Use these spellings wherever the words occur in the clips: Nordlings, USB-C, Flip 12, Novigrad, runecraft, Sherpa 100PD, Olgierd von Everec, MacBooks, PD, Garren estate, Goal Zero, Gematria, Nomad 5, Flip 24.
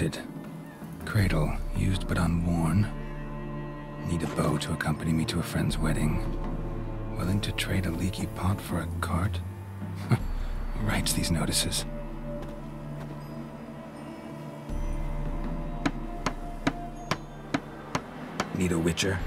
melted. Cradle, used but unworn. Need a bow to accompany me to a friend's wedding. Willing to trade a leaky pot for a cart? Who writes these notices? Need a witcher?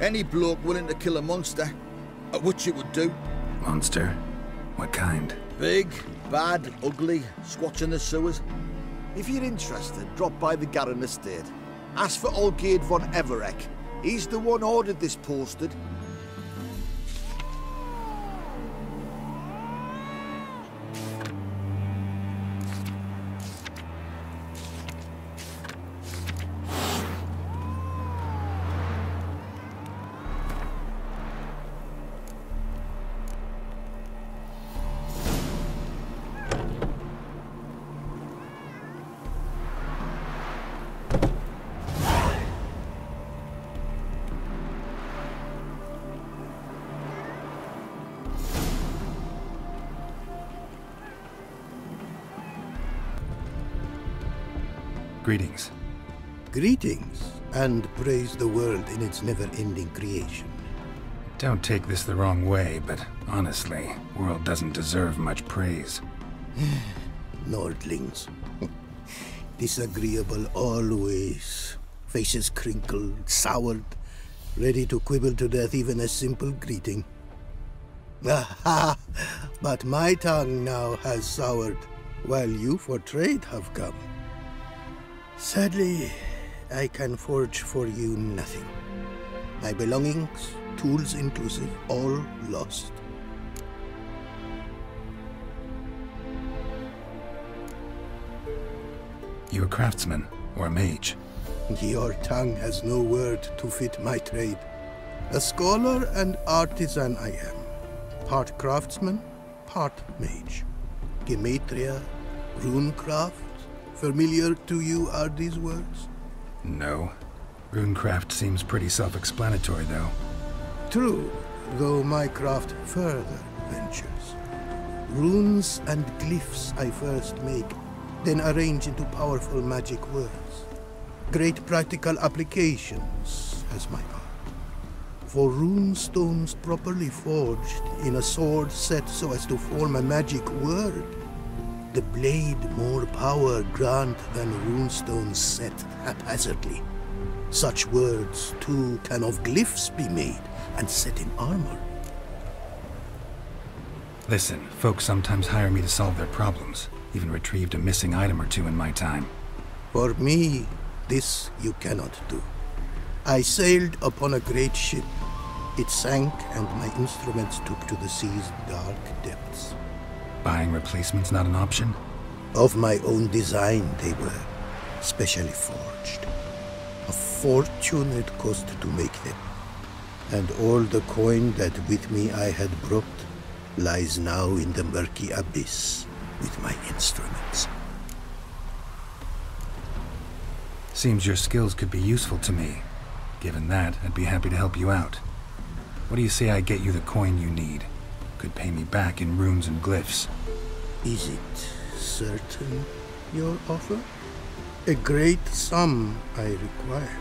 Any bloke willing to kill a monster. A witcher would do. Monster? What kind? Big, bad, ugly, squatching the sewers. If you're interested, drop by the Garren estate. Ask for Olgierd von Everec. He's the one ordered this posted. Greetings. Greetings, and praise the world in its never-ending creation. Don't take this the wrong way, but honestly, the world doesn't deserve much praise. Nordlings. Disagreeable always. Faces crinkled, soured, ready to quibble to death even a simple greeting. Aha! But my tongue now has soured, while you for trade have come. Sadly, I can forge for you nothing. My belongings, tools inclusive, all lost. You're a craftsman, or a mage. Your tongue has no word to fit my trade. A scholar and artisan I am. Part craftsman, part mage. Gematria, runecraft. Familiar to you are these words? No. Runecraft seems pretty self-explanatory, though. True, though my craft further ventures. Runes and glyphs I first make, then arrange into powerful magic words. Great practical applications as my art. For rune stones properly forged in a sword set so as to form a magic word, the blade more power grant than runestones set haphazardly. Such words, too, can of glyphs be made and set in armor. Listen, folks sometimes hire me to solve their problems, even retrieved a missing item or two in my time. For me, this you cannot do. I sailed upon a great ship. It sank, and my instruments took to the sea's dark depths. Buying replacements not an option? Of my own design they were, specially forged. A fortune it cost to make them. And all the coin that with me I had brought lies now in the murky abyss with my instruments. Seems your skills could be useful to me. Given that, I'd be happy to help you out. What do you say I get you the coin you need? Could pay me back in runes and glyphs. Is it certain, your offer? A great sum I require.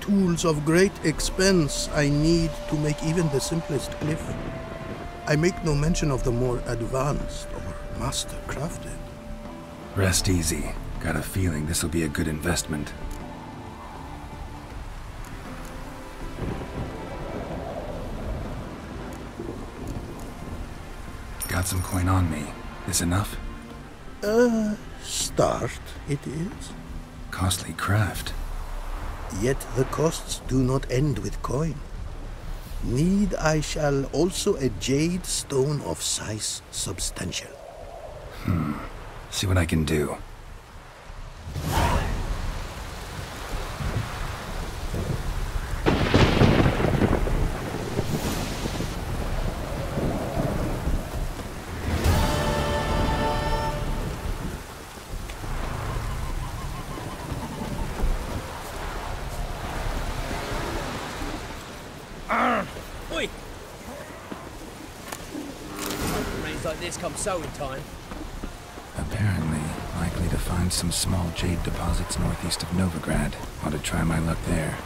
Tools of great expense I need to make even the simplest glyph. I make no mention of the more advanced or master-crafted. Rest easy. Got a feeling this'll be a good investment. Got some coin on me. This enough? Start it is. Costly craft. Yet the costs do not end with coin. Need I shall also a jade stone of size substantial. See what I can do. Rains like this come so in time. Apparently, likely to to find some small jade deposits northeast of Novigrad. Ought to try my luck there.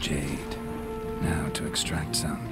Jade. Now to extract some.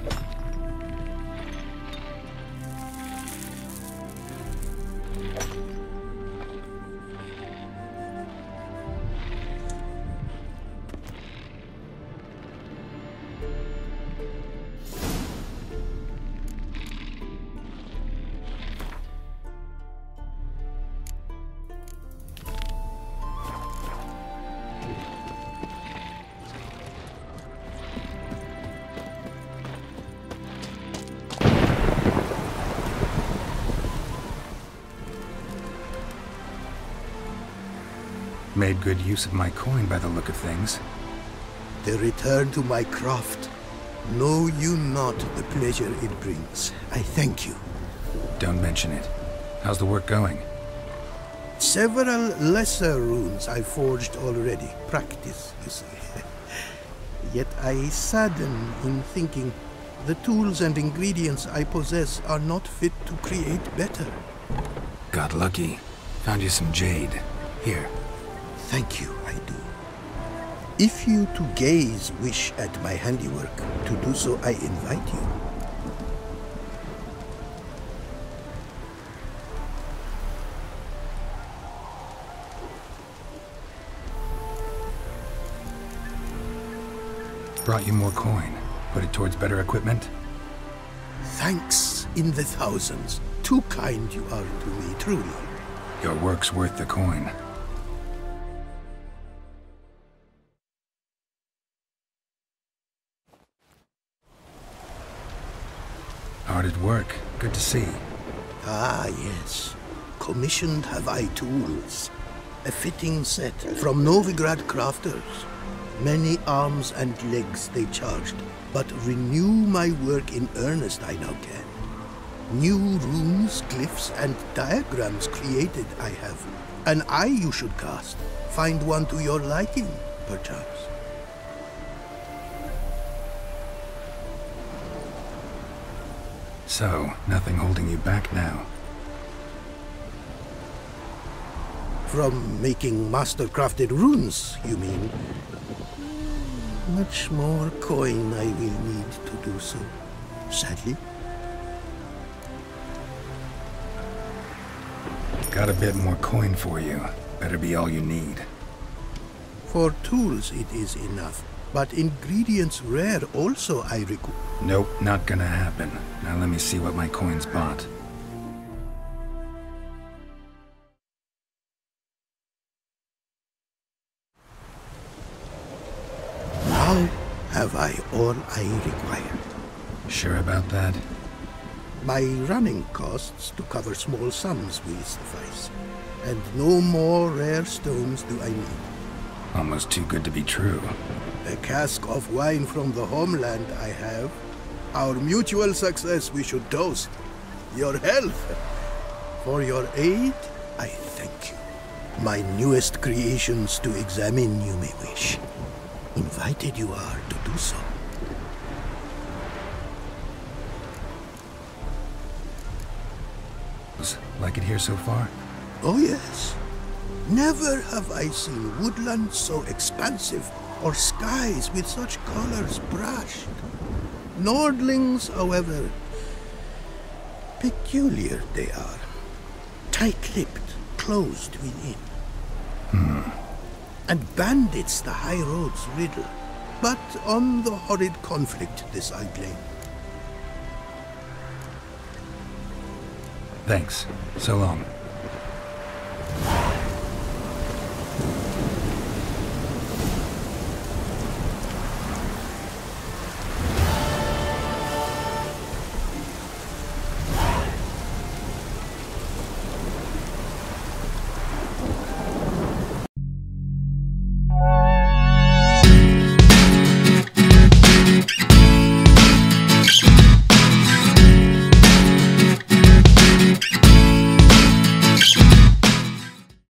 Made good use of my coin by the look of things. The return to my craft. Know you not the pleasure it brings. I thank you. Don't mention it. How's the work going? Several lesser runes I forged already. Practice, you see. Yet I sadden in thinking the tools and ingredients I possess are not fit to create better. Got lucky. Found you some jade. Here. Thank you, I do. If you to gaze wish at my handiwork, to do so I invite you. Brought you more coin. Put it towards better equipment? Thanks in the thousands. Too kind you are to me, truly. Your work's worth the coin. Hard at work. Good to see. Ah, yes. Commissioned have I tools. A fitting set from Novigrad crafters. Many arms and legs they charged, but renew my work in earnest I now can. New runes, glyphs, and diagrams created I have. An eye you should cast. Find one to your liking, perchance. So, nothing holding you back now? From making master-crafted runes, you mean? much more coin I will need to do so, sadly. Got a bit more coin for you. Better be all you need. For tools it is enough, but ingredients rare also I require. Nope, not gonna happen. Now let me see what my coins bought. Now have I all I require. Sure about that? My running costs to cover small sums will suffice, and no more rare stones do I need. Almost too good to be true. A cask of wine from the homeland I have. Our mutual success we should toast. Your health. For your aid, I thank you. My newest creations to examine you may wish. Invited you are to do so. Like it here so far? Oh yes. Never have I seen woodland so expansive, or skies with such colors brushed. Nordlings, however, peculiar they are. Tight-lipped, closed within. And bandits the high roads riddle. But on the horrid conflict this I blame. Thanks. So long.